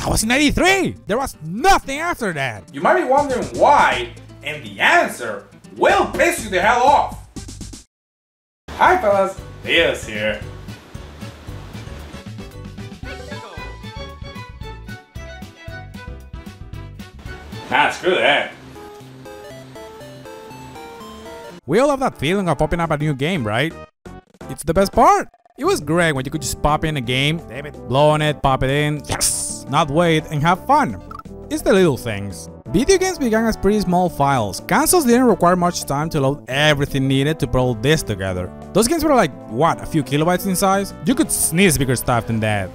That was in 93! There was nothing after that! You might be wondering why, and the answer will piss you the hell off! Hi fellas, Theo's here. Nah, screw that. We all have that feeling of popping up a new game, right? It's the best part! It was great when you could just pop in a game, damn it, blow on it, pop it in, yes! Not wait and have fun. It's the little things. Video games began as pretty small files. Consoles didn't require much time to load everything needed to put all this together. Those games were like, what, a few kilobytes in size? You could sneeze bigger stuff than that.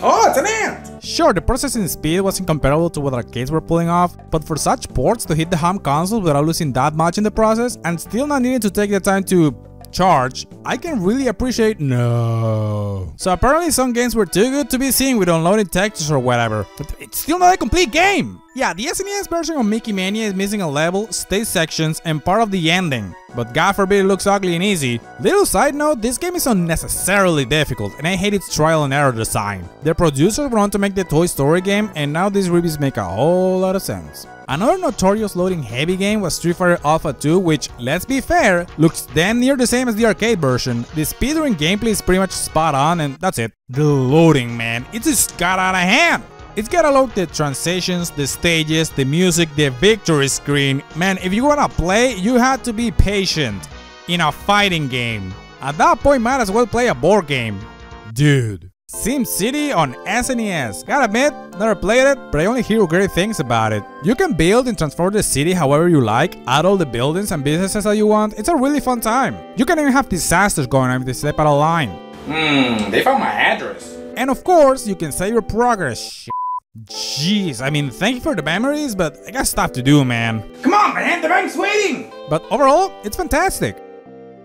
Oh, it's an ant! Sure, the processing speed was incomparable to what arcades were pulling off, but for such ports to hit the home consoles without losing that much in the process and still not needing to take the time to charge, I can really appreciate no. So apparently some games were too good to be seen with unloaded textures or whatever, but it's still not a complete game! Yeah, the SNES version of Mickey Mania is missing a level, stage sections, and part of the ending, but god forbid it looks ugly and easy. Little side note, this game is unnecessarily difficult and I hate its trial and error design. The producers went on to make the Toy Story game and now these reviews make a whole lot of sense. Another notorious loading heavy game was Street Fighter Alpha 2, which, let's be fair, looks damn near the same as the arcade version. The speedrun gameplay is pretty much spot on and that's it. The loading, man, it just got out of hand! It's gotta load the transitions, the stages, the music, the victory screen. Man, if you wanna play, you had to be patient in a fighting game. At that point, might as well play a board game. Dude. SimCity on SNES. Gotta admit, never played it, but I only hear great things about it. You can build and transform the city however you like, add all the buildings and businesses that you want. It's a really fun time. You can even have disasters going on if they step out of line. They found my address. And of course, you can save your progress. Jeez, I mean, thank you for the memories, but I got stuff to do, man. Come on, man, the bank's waiting! But overall, it's fantastic.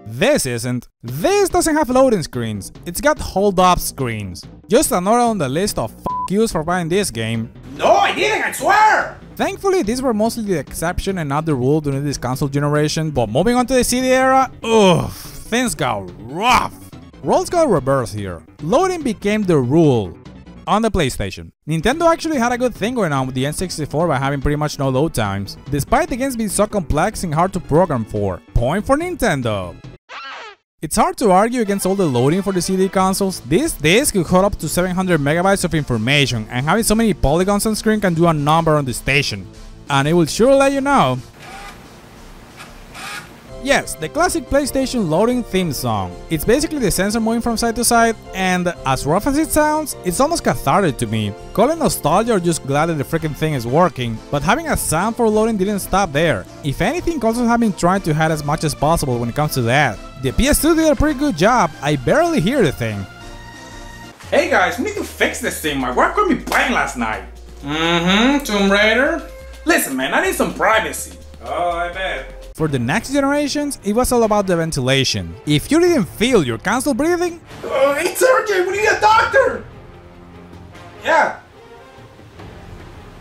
This isn't. This doesn't have loading screens, it's got hold up screens. Just another on the list of f**k yous for buying this game. No, I didn't, I swear! Thankfully, these were mostly the exception and not the rule during this console generation, but moving on to the CD era, ugh, things got rough. Roles got reversed here. Loading became the rule on the PlayStation. Nintendo actually had a good thing going on with the N64 by having pretty much no load times, despite the games being so complex and hard to program for. Point for Nintendo. It's hard to argue against all the loading for the CD consoles. This disc could hold up to 700 megabytes of information, and having so many polygons on screen can do a number on the station. And it will sure let you know. Yes, the classic PlayStation loading theme song. It's basically the sensor moving from side to side, and as rough as it sounds, it's almost cathartic to me. Call it nostalgia or just glad that the freaking thing is working, but having a sound for loading didn't stop there. If anything, consoles have been trying to hide as much as possible when it comes to that. The PS2 did a pretty good job, I barely hear the thing. Hey guys, we need to fix this thing, my wife got me playing last night. Tomb Raider? Listen man, I need some privacy. Oh, I bet. For the next generations, it was all about the ventilation. If you didn't feel your console breathing... it's urgent! We need a doctor! Yeah,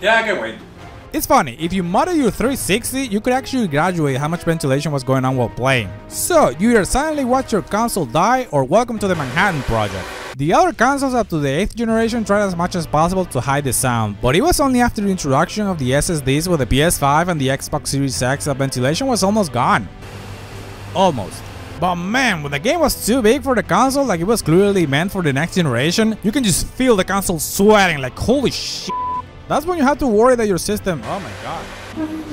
I can wait. It's funny, if you modded your 360, you could actually graduate how much ventilation was going on while playing. So, you either silently watch your console die or welcome to the Manhattan Project. The other consoles up to the 8th generation tried as much as possible to hide the sound, but it was only after the introduction of the SSDs with the PS5 and the Xbox Series X that ventilation was almost gone. Almost. But man, when the game was too big for the console, like it was clearly meant for the next generation, you can just feel the console sweating like holy shit. That's when you have to worry that your system, oh my god,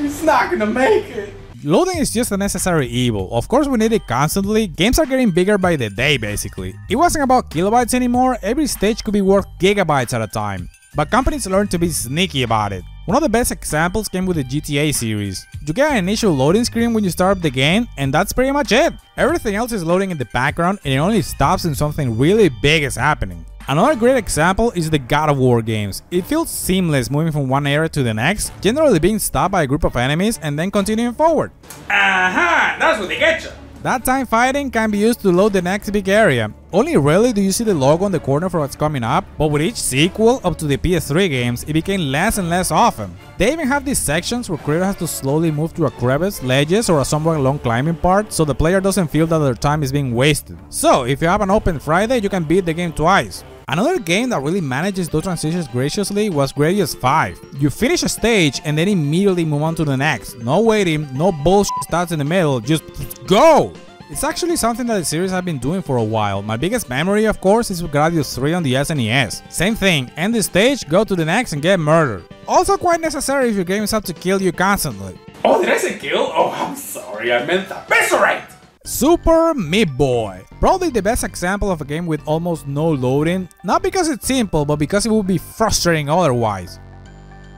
it's not gonna make it. Loading is just a necessary evil. Of course we need it constantly, games are getting bigger by the day basically. It wasn't about kilobytes anymore, every stage could be worth gigabytes at a time. But companies learned to be sneaky about it. One of the best examples came with the GTA series. You get an initial loading screen when you start up the game and that's pretty much it. Everything else is loading in the background and it only stops when something really big is happening. Another great example is the God of War games. It feels seamless moving from one area to the next, generally being stopped by a group of enemies and then continuing forward. Aha! That's what they get you! That time fighting can be used to load the next big area. Only rarely do you see the logo on the corner for what's coming up, but with each sequel up to the PS3 games, it became less and less often. They even have these sections where Kratos has to slowly move through a crevice, ledges, or a somewhat long climbing part, so the player doesn't feel that their time is being wasted. So, if you have an open Friday, you can beat the game twice. Another game that really manages those transitions graciously was Gradius 5. You finish a stage and then immediately move on to the next. No waiting, no bullshit starts in the middle, just go! It's actually something that the series has been doing for a while. My biggest memory, of course, is with Gradius 3 on the SNES. Same thing, end the stage, go to the next and get murdered. Also quite necessary if your games have to kill you constantly. Oh, did I say kill? Oh, I'm sorry, I meant to eviscerate! Super Meat Boy. Probably the best example of a game with almost no loading, not because it's simple, but because it would be frustrating otherwise.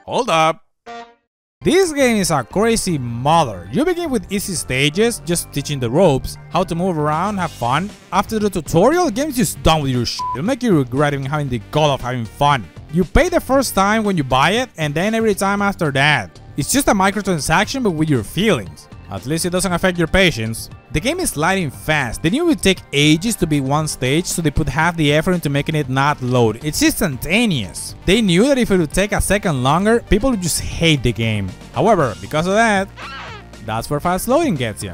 Hold up! This game is a crazy mother. You begin with easy stages, just teaching the ropes, how to move around, have fun. After the tutorial, the game is just done with your shit. It'll make you regret even having the goal of having fun. You pay the first time when you buy it, and then every time after that. It's just a microtransaction but with your feelings. At least it doesn't affect your patience. The game is sliding fast. They knew it would take ages to beat one stage, so they put half the effort into making it not load. It's instantaneous. They knew that if it would take a second longer, people would just hate the game. However, because of that, that's where fast loading gets you.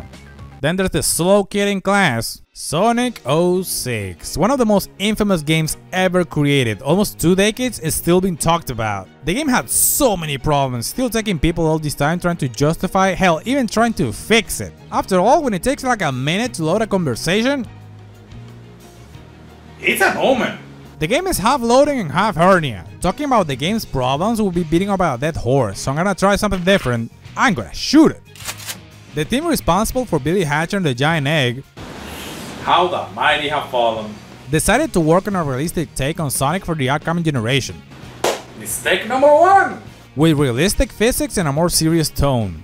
Then there's the slow kid in class. Sonic 06, one of the most infamous games ever created. Almost 2 decades is still being talked about. The game had so many problems, still taking people all this time trying to justify, hell, even trying to fix it. After all, when it takes like a minute to load a conversation, it's an omen. The game is half loading and half hernia. Talking about the game's problems will be beating up a dead horse, so I'm gonna try something different. I'm gonna shoot it. The team responsible for Billy Hatcher and the Giant Egg, how the mighty have fallen, decided to work on a realistic take on Sonic for the upcoming generation. Mistake number 1! With realistic physics and a more serious tone.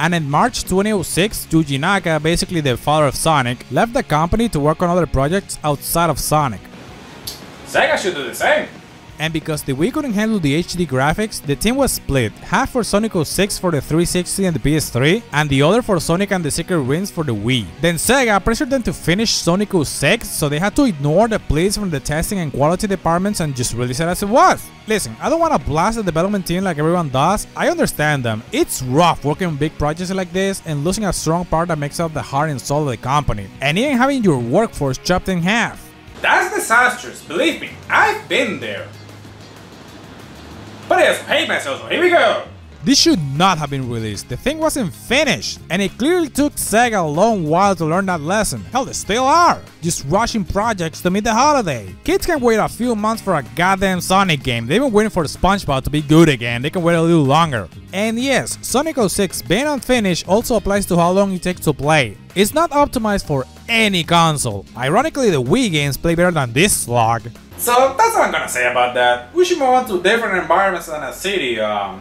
And in March 2006, Junji Naka, basically the father of Sonic, left the company to work on other projects outside of Sonic. Sega should do the same! And because the Wii couldn't handle the HD graphics, the team was split, half for Sonic 06 for the 360 and the PS3, and the other for Sonic and the Secret Rings for the Wii. Then Sega pressured them to finish Sonic 06, so they had to ignore the pleas from the testing and quality departments and just release it as it was. Listen, I don't want to blast the development team like everyone does, I understand them. It's rough working on big projects like this and losing a strong part that makes up the heart and soul of the company, and even having your workforce chopped in half. That's disastrous, believe me, I've been there. But I just paid myself, so here we go! This should not have been released, the thing wasn't finished, and it clearly took Sega a long while to learn that lesson. Hell, they still are! Just rushing projects to meet the holiday. Kids can wait a few months for a goddamn Sonic game, they've been waiting for SpongeBob to be good again, they can wait a little longer. And yes, Sonic 06 being unfinished also applies to how long it takes to play. It's not optimized for any console. Ironically, the Wii games play better than this slog. So that's what I'm gonna say about that. We should move on to different environments than a city. Oh,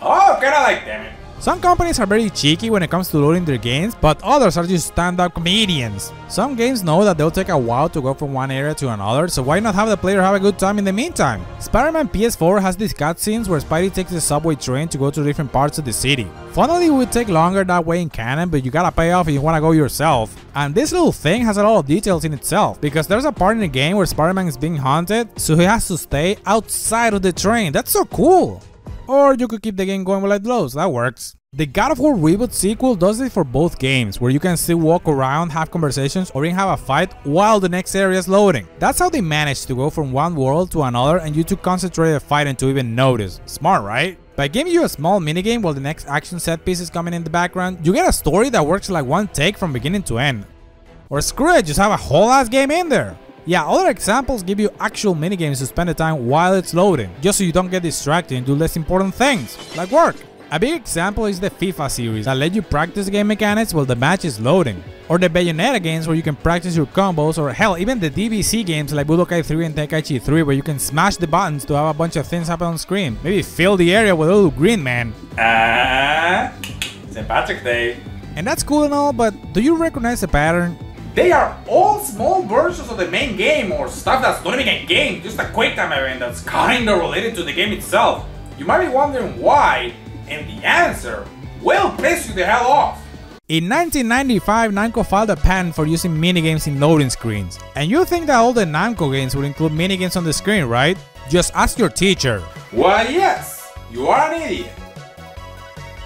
kinda like, damn it. Some companies are very cheeky when it comes to loading their games, but others are just stand-up comedians. Some games know that they'll take a while to go from one area to another, so why not have the player have a good time in the meantime? Spider-Man PS4 has these cutscenes where Spidey takes the subway train to go to different parts of the city. Funnily, it would take longer that way in canon, but you gotta pay off if you wanna go yourself. And this little thing has a lot of details in itself, because there's a part in the game where Spider-Man is being haunted, so he has to stay outside of the train. That's so cool! Or you could keep the game going while it loads, that works. The God of War reboot sequel does it for both games, where you can still walk around, have conversations, or even have a fight while the next area is loading. That's how they managed to go from one world to another and you to concentrate the fight and to even notice. Smart, right? By giving you a small minigame while the next action set piece is coming in the background, you get a story that works like one take from beginning to end. Or screw it, just have a whole ass game in there! Yeah, other examples give you actual minigames to spend the time while it's loading, just so you don't get distracted and do less important things, like work. A big example is the FIFA series that let you practice game mechanics while the match is loading, or the Bayonetta games where you can practice your combos, or hell, even the DBC games like Budokai 3 and Tenkaichi 3 where you can smash the buttons to have a bunch of things happen on screen. Maybe fill the area with a little green man. St. Patrick's Day. And that's cool and all, but do you recognize the pattern? They are all small versions of the main game or stuff that's not even a game, just a quick time event that's kinda related to the game itself. You might be wondering why, and the answer will piss you the hell off. In 1995, Namco filed a patent for using minigames in loading screens. And you think that all the Namco games would include minigames on the screen, right? Just ask your teacher. Well, yes, you are an idiot.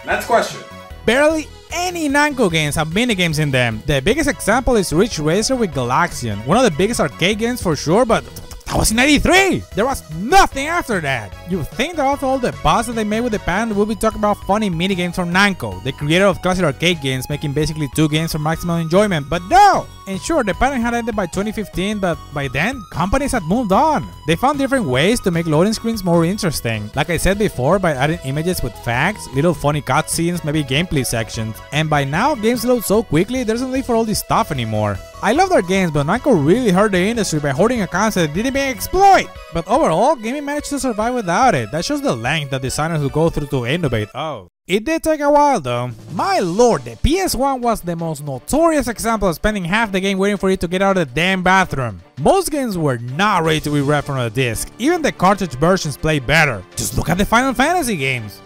Next question. Barely any Namco games have minigames in them. The biggest example is Ridge Racer with Galaxian, one of the biggest arcade games for sure, but that was in '93! There was nothing after that! You'd think that after all the buzz that they made with the band, we'll be talking about funny minigames from Namco, the creator of classic arcade games, making basically two games for maximum enjoyment, but no! And sure, the patent had ended by 2015, but by then, companies had moved on. They found different ways to make loading screens more interesting. Like I said before, by adding images with facts, little funny cutscenes, maybe gameplay sections. And by now, games load so quickly, there's no need for all this stuff anymore. I love their games, but Namco really hurt the industry by holding a concept that didn't even exploit. But overall, gaming managed to survive without it. That shows the length that designers will go through to innovate. Oh. It did take a while though. My lord, the PS1 was the most notorious example of spending half the game waiting for you to get out of the damn bathroom. Most games were not ready to be read from the disc. Even the cartridge versions played better. Just look at the Final Fantasy games.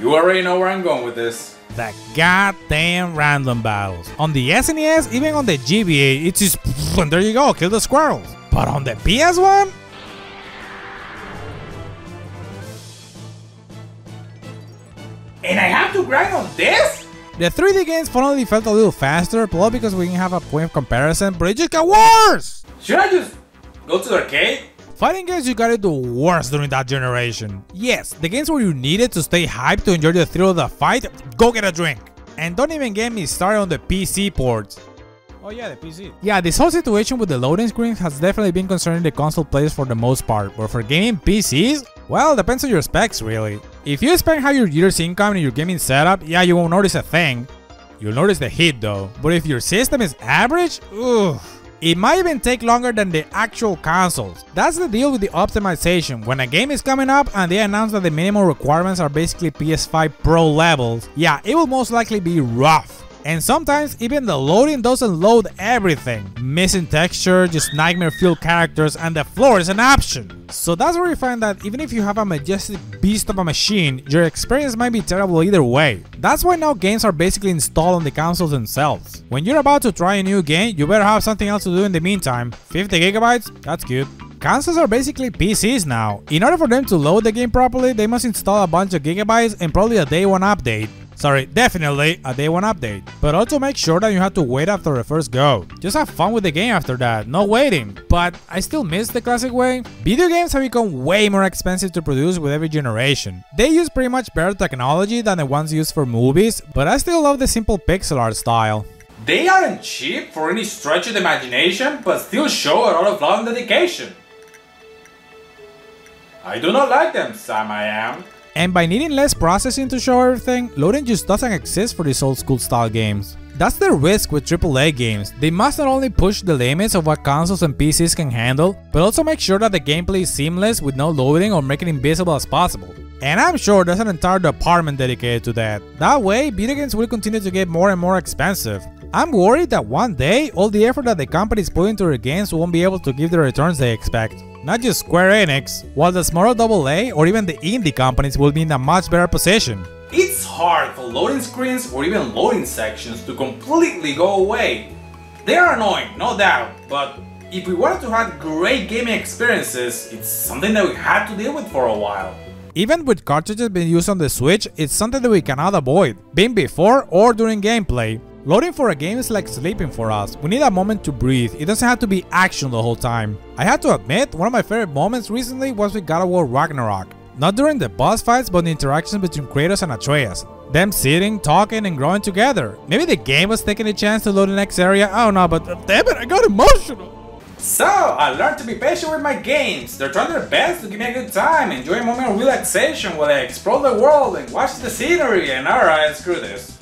You already know where I'm going with this. The goddamn random battles. On the SNES, even on the GBA, it's just and there you go, kill the squirrels. But on the PS1? And I have to grind on this? The 3D games finally felt a little faster, probably because we didn't have a point of comparison, but it just got worse! Should I just go to the arcade? Fighting games, you gotta do worse during that generation. Yes, the games where you needed to stay hyped to enjoy the thrill of the fight, go get a drink. And don't even get me started on the PC ports. Oh yeah, the PC. Yeah, this whole situation with the loading screens has definitely been concerning the console players for the most part, but for gaming PCs, well, depends on your specs really. If you spend half your year's income in your gaming setup, yeah, you won't notice a thing. You'll notice the heat though. But if your system is average, ugh. It might even take longer than the actual consoles. That's the deal with the optimization. When a game is coming up and they announce that the minimum requirements are basically PS5 Pro levels, yeah, it will most likely be rough. And sometimes even the loading doesn't load everything. Missing texture, just nightmare-filled characters, and the floor is an option. So that's where you find that even if you have a majestic beast of a machine, your experience might be terrible either way. That's why now games are basically installed on the consoles themselves. When you're about to try a new game, you better have something else to do in the meantime. 50 GB? That's cute. Consoles are basically PCs now. In order for them to load the game properly, they must install a bunch of gigabytes and probably a day 1 update. Sorry, definitely a day 1 update. But also make sure that you have to wait after the first go. Just have fun with the game after that, no waiting. But I still miss the classic way. Video games have become way more expensive to produce with every generation. They use pretty much better technology than the ones used for movies, but I still love the simple pixel art style. They aren't cheap for any stretch of the imagination, but still show a lot of love and dedication. I do not like them, Sam I am. And by needing less processing to show everything, loading just doesn't exist for these old school style games. That's the risk with AAA games. They must not only push the limits of what consoles and PCs can handle, but also make sure that the gameplay is seamless with no loading or make it invisible as possible. And I'm sure there's an entire department dedicated to that. That way, video games will continue to get more and more expensive. I'm worried that one day, all the effort that the companies put into their games won't be able to give the returns they expect. Not just Square Enix, while the smaller AA or even the indie companies will be in a much better position. It's hard for loading screens or even loading sections to completely go away. They are annoying, no doubt, but if we wanted to have great gaming experiences, it's something that we had to deal with for a while. Even with cartridges being used on the Switch, it's something that we cannot avoid, being before or during gameplay. Loading for a game is like sleeping for us. We need a moment to breathe. It doesn't have to be action the whole time. I had to admit, one of my favorite moments recently was with God of War Ragnarok. Not during the boss fights, but the interactions between Kratos and Atreus. Them sitting, talking, and growing together. Maybe the game was taking a chance to load the next area, I don't know, but damn it, I got emotional! So, I learned to be patient with my games. They're trying their best to give me a good time, enjoy a moment of relaxation while I explore the world and watch the scenery, and alright, screw this.